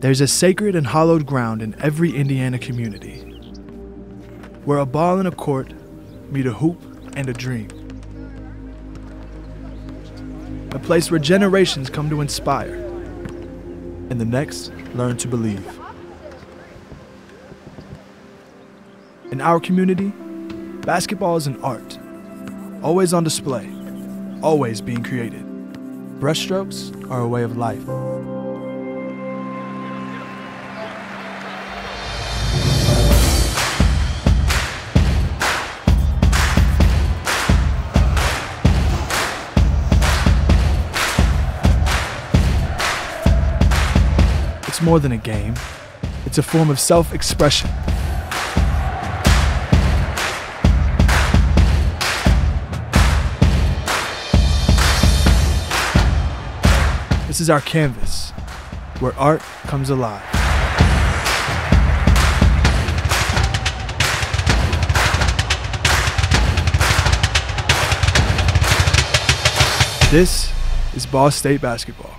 There's a sacred and hallowed ground in every Indiana community, where a ball and a court meet a hoop and a dream. A place where generations come to inspire, and the next learn to believe. In our community, basketball is an art, always on display, always being created. Brushstrokes are a way of life. It's more than a game, it's a form of self-expression. This is our canvas, where art comes alive. This is Ball State Basketball.